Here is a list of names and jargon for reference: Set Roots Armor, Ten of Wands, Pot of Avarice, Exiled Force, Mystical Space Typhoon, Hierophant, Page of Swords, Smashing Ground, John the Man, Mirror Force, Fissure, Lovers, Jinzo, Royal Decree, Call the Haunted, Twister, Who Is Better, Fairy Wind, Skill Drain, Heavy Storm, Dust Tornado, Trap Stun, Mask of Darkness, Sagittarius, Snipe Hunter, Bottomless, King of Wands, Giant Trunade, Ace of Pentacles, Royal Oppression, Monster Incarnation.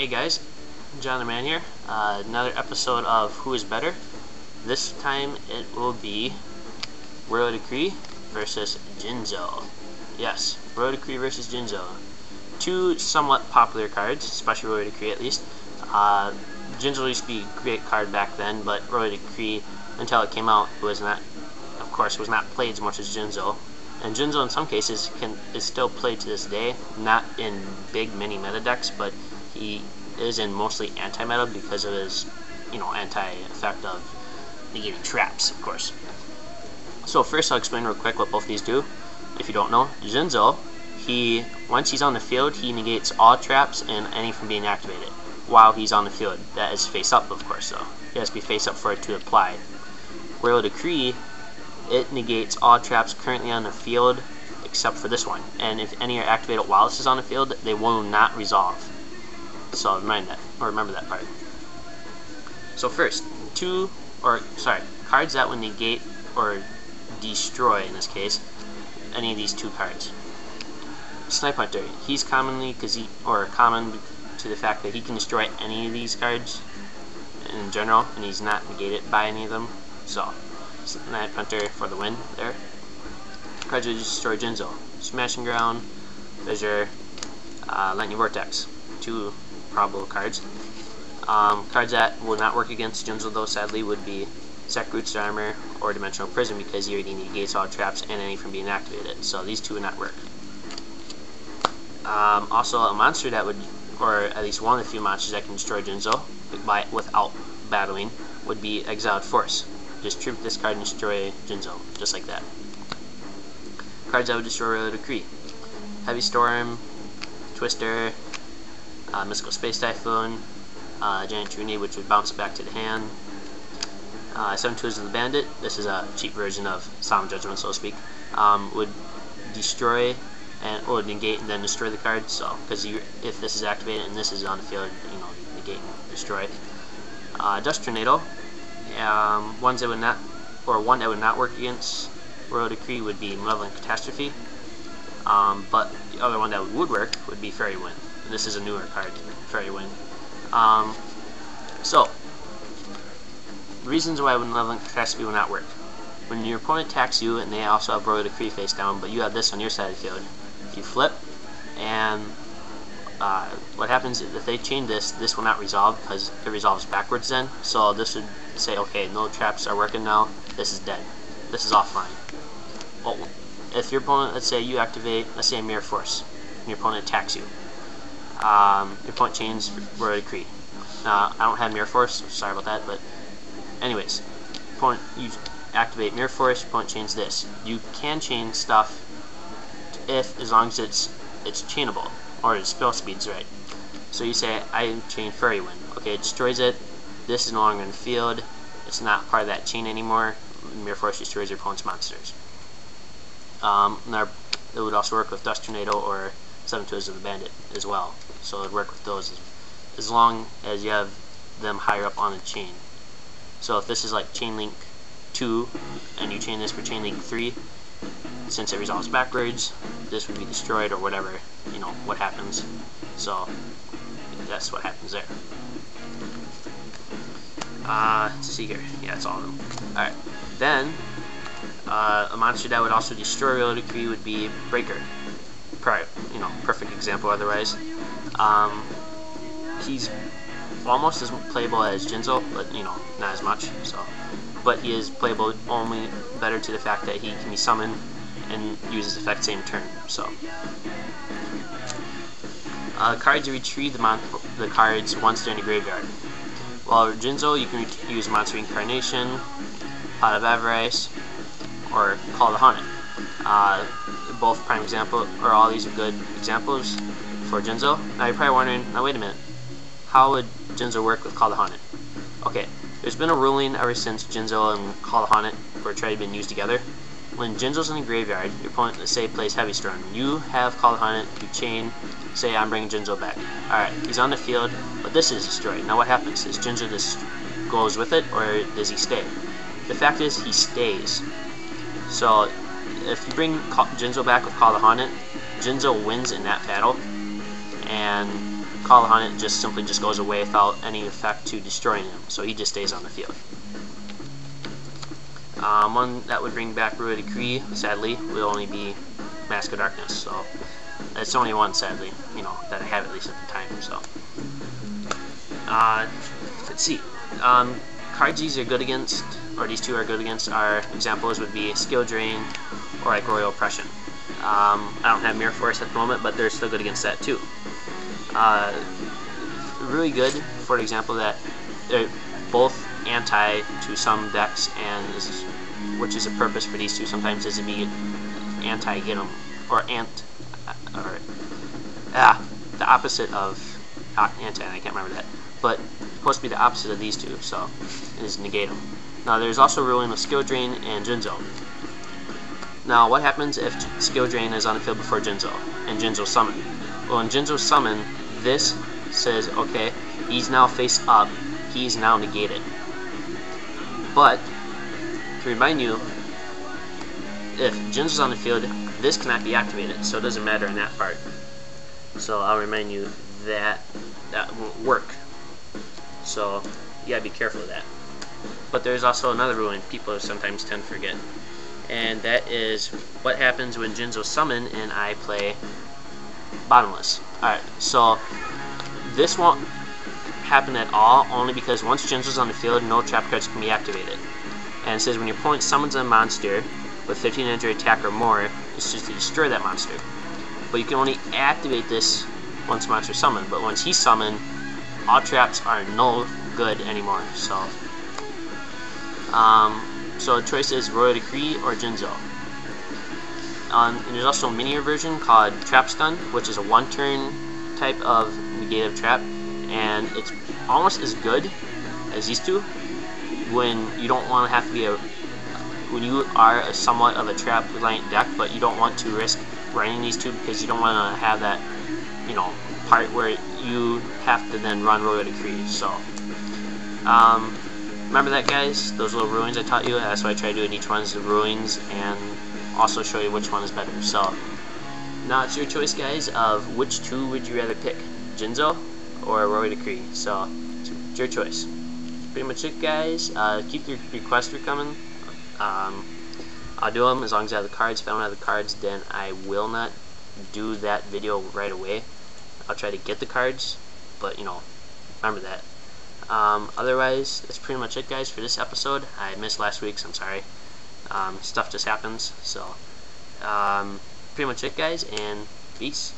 Hey guys, John the Man here. Another episode of Who Is Better. This time it will be Royal Decree versus Jinzo. Yes, Royal Decree versus Jinzo. Two somewhat popular cards, especially Royal Decree at least. Jinzo used to be a great card back then, but Royal Decree, until it came out, was not played as much as Jinzo. And Jinzo, in some cases, is still played to this day. Not in big mini meta decks, but he is in mostly anti-meta because of his, anti-effect of negating traps, of course. So first, I'll explain real quick what both these do. If you don't know, Jinzo, once he's on the field, he negates all traps and any from being activated while he's on the field. That is face up, of course, though. He has to be face up for it to apply. Royal Decree, it negates all traps currently on the field except for this one, and if any are activated while this is on the field, they will not resolve. So remember that part. So first, cards that would negate or destroy, in this case, any of these two cards. Snipe Hunter, he's common to the fact that he can destroy any of these cards in general, and he's not negated by any of them. So Snipe Hunter for the win there. Cards that destroy Jinzo: Smashing Ground, Fissure, Lightning Vortex. Two probable cards. Cards that will not work against Jinzo, though, sadly, would be Set Roots Armor or Dimensional Prison, because he already negates all traps and any from being activated. So these two would not work. Also, a monster that would, or at least one of the few monsters that can destroy Jinzo without battling, would be Exiled Force. Just tribute this card and destroy Jinzo, just like that. Cards that would destroy Royal Decree: Heavy Storm, Twister, Mystical Space Typhoon, Giant Trunade, which would bounce back to the hand, 7 Twos of the Bandit. This is a cheap version of Solemn Judgment, so to speak. Would destroy or negate and then destroy the card. So, because if this is activated and this is on the field, negate and destroy. Dust Tornado. One that would not work against Royal Decree would be Malevolent Catastrophe. But the other one that would work would be Fairy Wind. This is a newer card, Fairy Wind. So, reasons why Malevolent Catastrophe would not work. When your opponent attacks you and they also have Royal Decree face down, but you have this on your side of the field, you flip, and what happens if they change this will not resolve, because it resolves backwards then. So this would say, okay, no traps are working now, this is dead, this is offline. Well, if your opponent, let's say Mirror Force, and your opponent attacks you, your opponent changes Royal Decree. I don't have Mirror Force, sorry about that, but anyways, you activate Mirror Force, your opponent changes this. You can chain stuff as long as it's chainable, or its spell speed's right. So you say, I chain Fairy Wind. Okay, it destroys it. This is no longer in the field. It's not part of that chain anymore. Mirror Force destroys your opponent's monsters. It would also work with Dust Tornado or 7 Twos of the Bandit as well. So it would work with those as long as you have them higher up on the chain. So if this is like Chain Link 2, and you chain this for Chain Link 3, since it resolves backwards, this would be destroyed or whatever, what happens. So that's what happens there. Let's see here. Yeah, that's all of them. Alright. Then, a monster that would also destroy Royal Decree would be Breaker. Probably, perfect example otherwise. He's almost as playable as Jinzo, but, not as much, so. But he is playable only better to the fact that he can be summoned and use his effect same turn, so. Cards to retrieve the cards once they're in the graveyard. While Jinzo, you can use Monster Incarnation, Pot of Avarice, or Call the Haunted. Both prime example, or all these are good examples for Jinzo. Now you're probably wondering, now wait a minute, how would Jinzo work with Call the Haunted? Okay, there's been a ruling ever since Jinzo and Call the Haunted were tried to be used together. When Jinzo's in the graveyard, your opponent, let's say, plays Heavy Storm. You have Call the Haunted, you chain, say, I'm bringing Jinzo back. Alright, he's on the field, but this is destroyed. Now what happens? Is Jinzo just goes with it, or does he stay? The fact is, he stays. So, if you bring Jinzo back with Call the Haunted, Jinzo wins in that battle, and Call the Haunted just simply just goes away without any effect to destroying him, so he just stays on the field. One that would bring back Royal Decree, sadly, would only be Mask of Darkness, so that's only one, sadly, you know, that I have at least at the time, so. Let's see. Cards these are good against, or these two are good against, are examples would be Skill Drain or like Royal Oppression. I don't have Mirror Force at the moment, but they're still good against that too. Really good, for example, that they're both anti to some decks, and this is, which is a purpose for these two sometimes, is to be anti-get 'em, or the opposite of anti, I can't remember that, but it's supposed to be the opposite of these two, so it is negate 'em. Now there's also ruling of Skill Drain and Jinzo. Now what happens if Skill Drain is on the field before Jinzo, and Jinzo summon? Well, in Jinzo's summon, this says, okay, he's now face up, he's now negated. But, to remind you, if Jinzo's on the field, this cannot be activated, so it doesn't matter in that part. So I'll remind you that that won't work. So you gotta be careful of that. But there's also another ruling people sometimes tend to forget, and that is what happens when Jinzo summon and I play Bottomless. Alright, so this won't happen at all, only because once Jinzo's on the field, no trap cards can be activated. And it says when your opponent summons a monster with 15 injury attack or more, it's just to destroy that monster. But you can only activate this once the monster is summoned, but once he's summoned, all traps are no good anymore. So, the choice is Royal Decree or Jinzo. And there's also a miniature version called Trap Stun, which is a one-turn type of negative trap, and it's almost as good as these two when you don't want to have to be when you are a somewhat of a trap-reliant deck, but you don't want to risk running these two because you don't want to have that, you know, part where you have to then run Royal Decree. So, remember that, guys. Those little ruins I taught you. That's what I try to do in each one is the ruins, and also show you which one is better. So, now it's your choice, guys, of which two would you rather pick, Jinzo or Royal Decree. So, it's your choice. That's pretty much it, guys. Keep your requests for coming. I'll do them as long as I have the cards. If I don't have the cards, then I will not do that video right away. I'll try to get the cards, but you know, remember that. Otherwise, that's pretty much it, guys, for this episode. I missed last week's, I'm sorry. Stuff just happens, so pretty much it, guys, and peace.